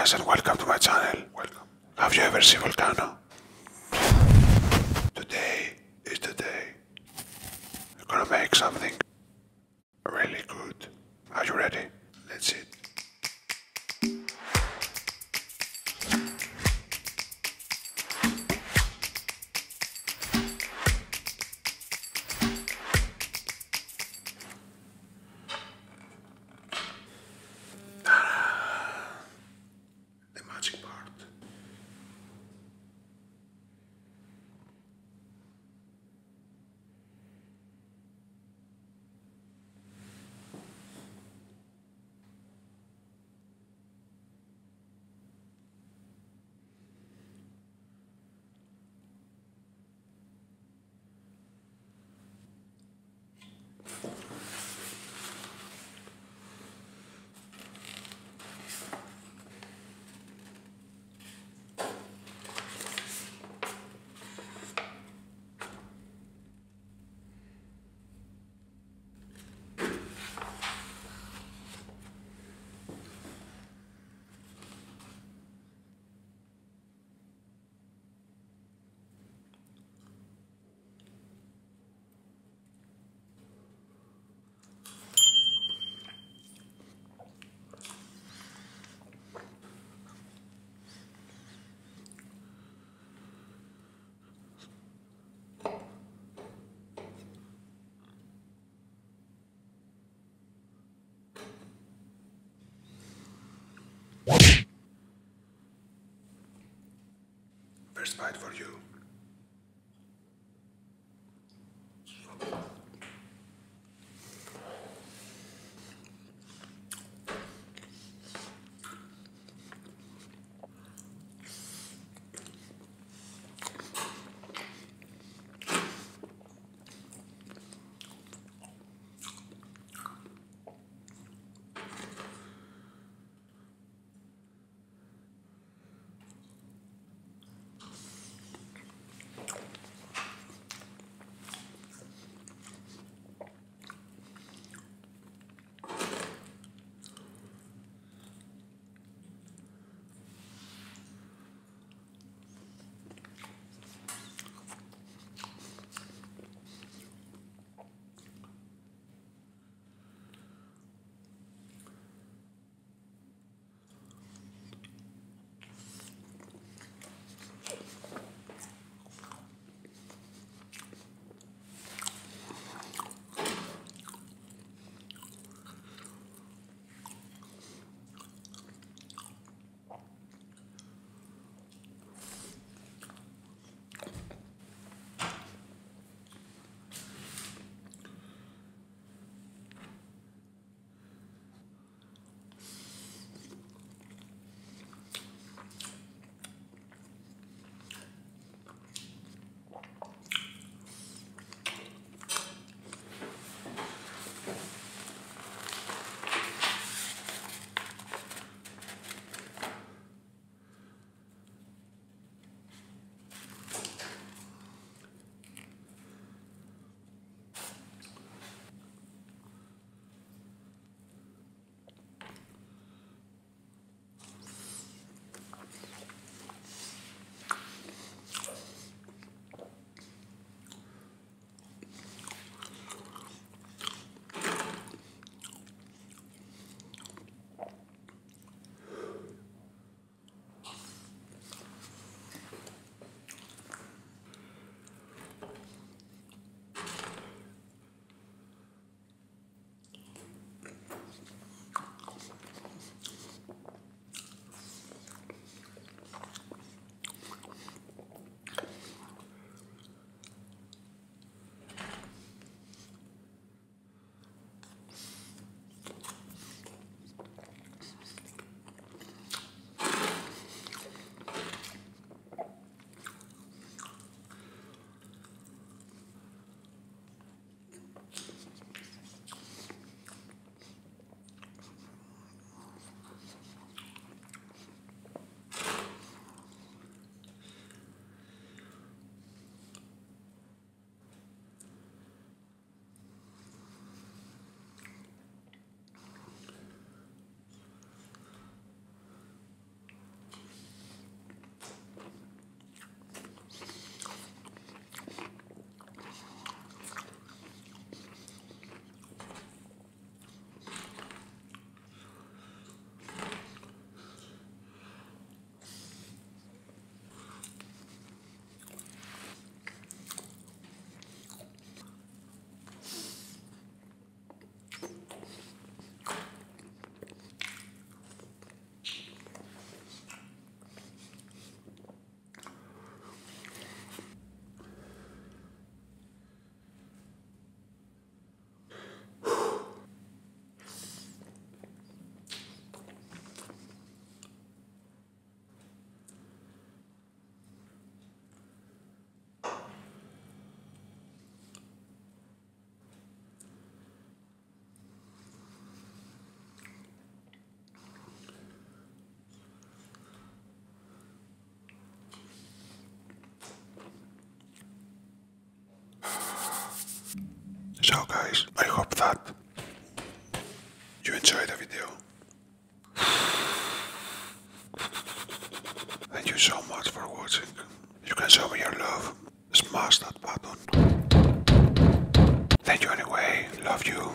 guys, and welcome to my channel. Welcome. Have you ever seen Volcano? Today is the day. We're gonna make something really good. Are you ready? Let's eat. First bite for you. So guys, I hope that you enjoyed the video. Thank you so much for watching. You can show me your love. Smash that button. Thank you anyway. Love you.